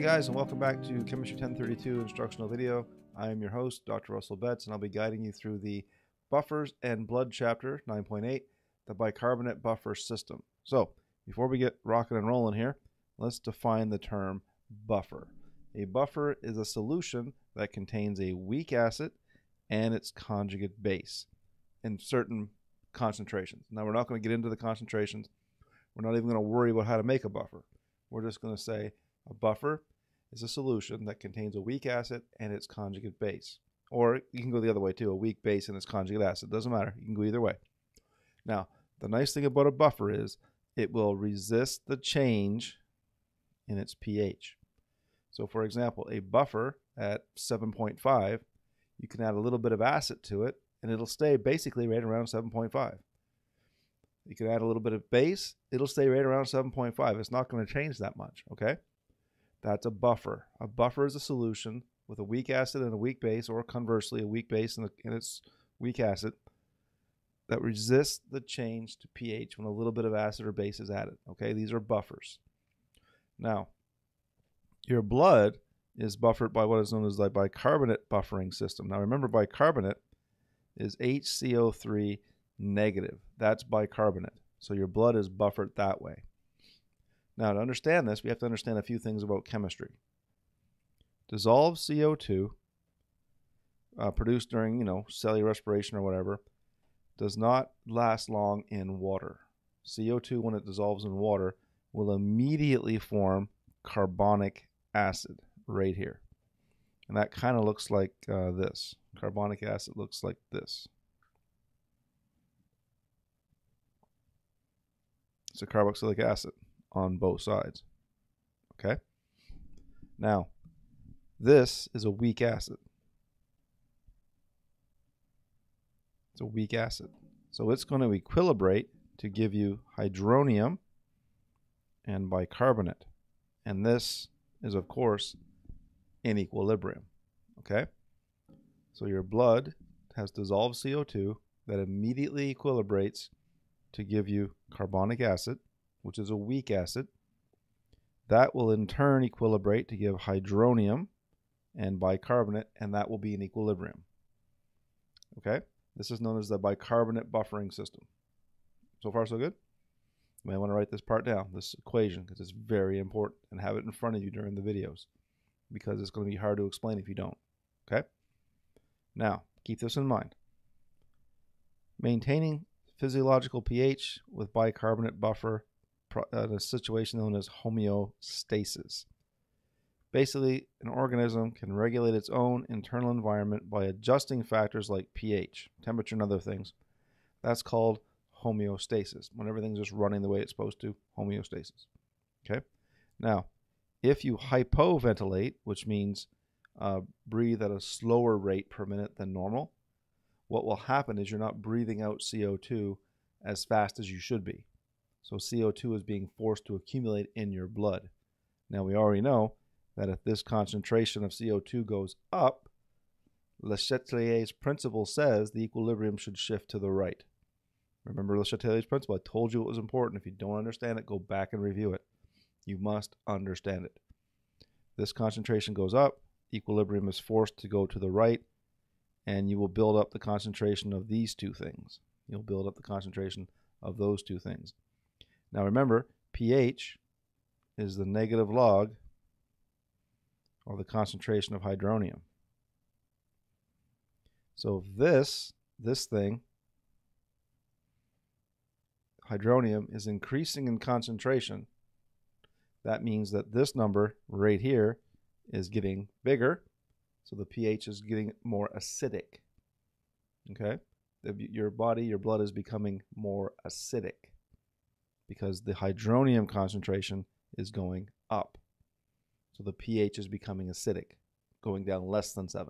Hey guys, and welcome back to Chemistry 1032 instructional video. I am your host, Dr. Russell Betts, and I'll be guiding you through the buffers and blood chapter 9.8, the bicarbonate buffer system. So before we get rocking and rolling here, let's define the term buffer. A buffer is a solution that contains a weak acid and its conjugate base in certain concentrations. Now, we're not going to get into the concentrations. We're not even going to worry about how to make a buffer. We're just going to say a buffer is a solution that contains a weak acid and its conjugate base. Or you can go the other way too, a weak base and its conjugate acid. Doesn't matter. You can go either way. Now, the nice thing about a buffer is it will resist the change in its pH. So for example, a buffer at 7.5, you can add a little bit of acid to it and it'll stay basically right around 7.5. You can add a little bit of base, it'll stay right around 7.5. It's not going to change that much, okay? That's a buffer. A buffer is a solution with a weak acid and a weak base, or conversely, a weak base and its weak acid that resists the change to pH when a little bit of acid or base is added. Okay, these are buffers. Now, your blood is buffered by what is known as the bicarbonate buffering system. Now, remember, bicarbonate is HCO3 negative. That's bicarbonate. So your blood is buffered that way. Now, to understand this, we have to understand a few things about chemistry. Dissolved CO2 produced during, cellular respiration or whatever, does not last long in water. CO2, when it dissolves in water, will immediately form carbonic acid right here. And that kind of looks like this. Carbonic acid looks like this. It's a carboxylic acid on both sides. Okay? Now, this is a weak acid. It's a weak acid. So it's going to equilibrate to give you hydronium and bicarbonate. And this is, of course, in equilibrium. Okay? So your blood has dissolved CO2 that immediately equilibrates to give you carbonic acid, which is a weak acid. That will in turn equilibrate to give hydronium and bicarbonate, and that will be in equilibrium. Okay? This is known as the bicarbonate buffering system. So far, so good? You may want to write this part down, this equation, because it's very important, and have it in front of you during the videos, because it's going to be hard to explain if you don't. Okay? Now, keep this in mind. Maintaining physiological pH with bicarbonate buffer in a situation known as homeostasis. Basically, an organism can regulate its own internal environment by adjusting factors like pH, temperature, and other things. That's called homeostasis, when everything's just running the way it's supposed to, homeostasis. Okay? Now, if you hypoventilate, which means breathe at a slower rate per minute than normal, what will happen is you're not breathing out CO2 as fast as you should be. So CO2 is being forced to accumulate in your blood. Now, we already know that if this concentration of CO2 goes up, Le Chatelier's principle says the equilibrium should shift to the right. Remember Le Chatelier's principle. I told you it was important. If you don't understand it, go back and review it. You must understand it. This concentration goes up, equilibrium is forced to go to the right, and you will build up the concentration of these two things. You'll build up the concentration of those two things. Now remember, pH is the negative log of the concentration of hydronium. So this thing, hydronium, is increasing in concentration. That means that this number right here is getting bigger. So the pH is getting more acidic, okay? Your body, your blood is becoming more acidic because the hydronium concentration is going up. So the pH is becoming acidic, going down less than 7.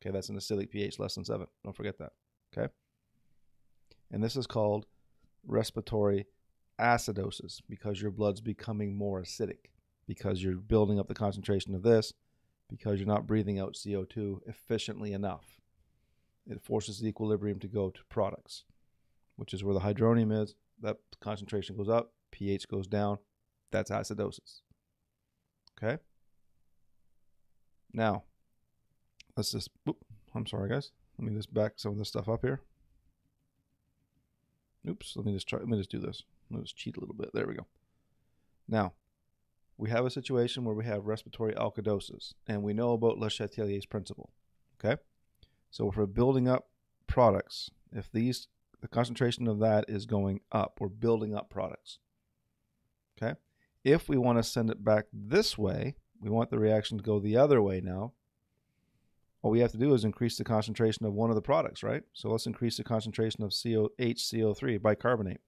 Okay, that's an acidic pH, less than 7. Don't forget that, okay? And this is called respiratory acidosis because your blood's becoming more acidic because you're building up the concentration of this, because you're not breathing out CO2 efficiently enough. It forces the equilibrium to go to products, which is where the hydronium is. That concentration goes up, pH goes down. That's acidosis. Okay? Now, let's just, whoop, I'm sorry guys, let me just back some of this stuff up here. Oops, let me just try, let me just do this. Let me just cheat a little bit, there we go. Now, we have a situation where we have respiratory alkalosis, and we know about Le Chatelier's principle, okay? So if we're building up products, if these, the concentration of that is going up, we're building up products, okay? If we want to send it back this way, we want the reaction to go the other way now. All we have to do is increase the concentration of one of the products, right? So let's increase the concentration of HCO3, bicarbonate.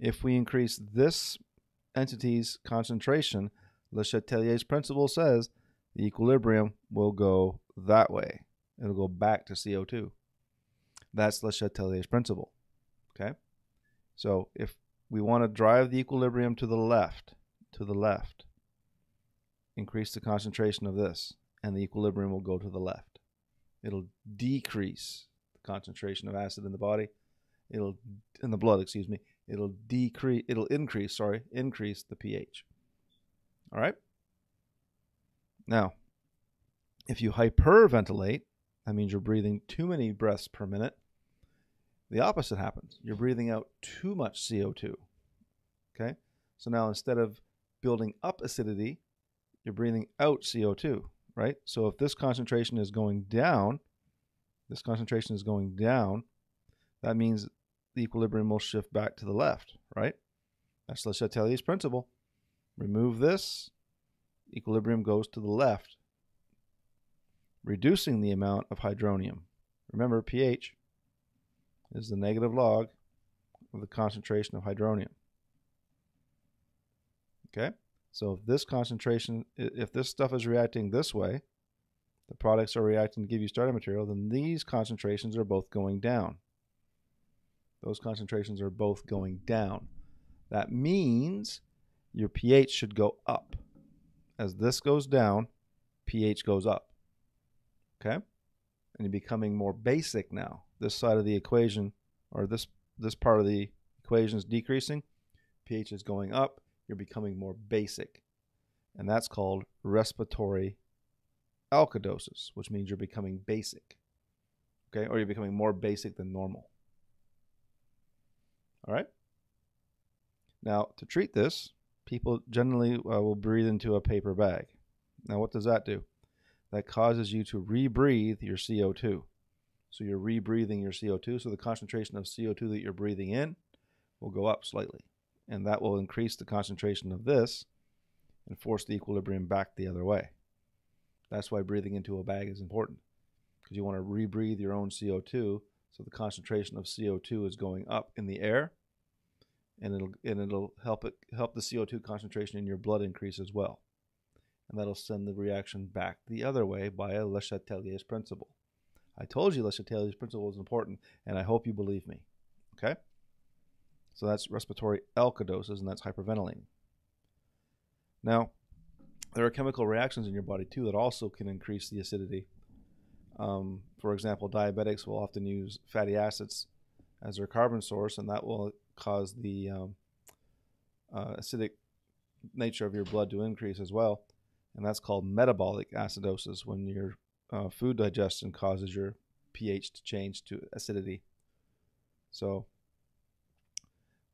If we increase this entity's concentration, Le Chatelier's principle says the equilibrium will go that way. It'll go back to CO2. That's Le Chatelier's principle, okay? So if we want to drive the equilibrium to the left, increase the concentration of this, and the equilibrium will go to the left. It'll decrease the concentration of acid in the body. It'll, in the blood, excuse me. It'll decrease, increase the pH. All right? Now, if you hyperventilate, that means you're breathing too many breaths per minute. The opposite happens. You're breathing out too much CO2, okay? So now instead of building up acidity, you're breathing out CO2, right? So if this concentration is going down, that means the equilibrium will shift back to the left, right? That's Le Chatelier's principle. Remove this, equilibrium goes to the left, reducing the amount of hydronium. Remember, pH is the negative log of the concentration of hydronium. Okay? So if this concentration, if this stuff is reacting this way, the products are reacting to give you starting material, then these concentrations are both going down. Those concentrations are both going down. That means your pH should go up. As this goes down, pH goes up. Okay? And you're becoming more basic now. This side of the equation, or this part of the equation is decreasing. pH is going up. You're becoming more basic. And that's called respiratory alkalosis, which means you're becoming basic. Okay? Or you're becoming more basic than normal. All right? Now, to treat this, people generally will breathe into a paper bag. Now, what does that do? That causes you to rebreathe your CO2. So you're rebreathing your CO2. So the concentration of CO2 that you're breathing in will go up slightly. And that will increase the concentration of this and force the equilibrium back the other way. That's why breathing into a bag is important, because you want to rebreathe your own CO2, so the concentration of CO2 is going up in the air, and it'll help the CO2 concentration in your blood increase as well. And that'll send the reaction back the other way by Le Chatelier's principle. I told you Le Chatelier's principle is important, and I hope you believe me, okay? So that's respiratory alkalosis, and that's hyperventilating. Now, there are chemical reactions in your body, too, that also can increase the acidity. For example, diabetics will often use fatty acids as their carbon source, and that will cause the acidic nature of your blood to increase as well. And that's called metabolic acidosis, when your food digestion causes your pH to change to acidity. So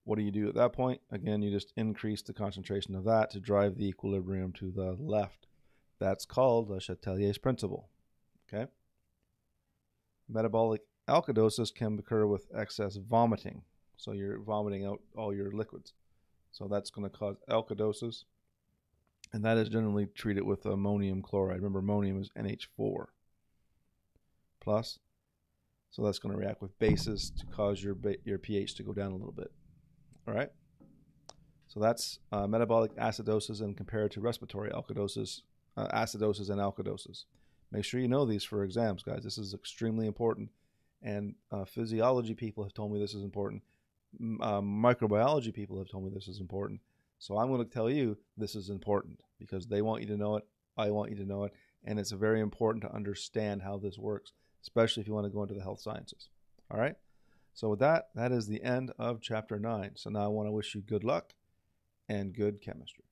what do you do at that point? Again, you just increase the concentration of that to drive the equilibrium to the left. That's called Le Chatelier's principle, okay? Metabolic alkalosis can occur with excess vomiting. So you're vomiting out all your liquids. So that's going to cause alkalosis, and that is generally treated with ammonium chloride. Remember, ammonium is NH4 plus. So that's going to react with bases to cause your pH to go down a little bit. All right, so that's metabolic acidosis and compared to respiratory alkalosis, acidosis and alkalosis. Make sure you know these for exams, guys. This is extremely important, and physiology people have told me this is important. Microbiology people have told me this is important. So I'm going to tell you this is important because they want you to know it, I want you to know it, and it's very important to understand how this works, especially if you want to go into the health sciences, all right? So with that, that is the end of Chapter 9. So now I want to wish you good luck and good chemistry.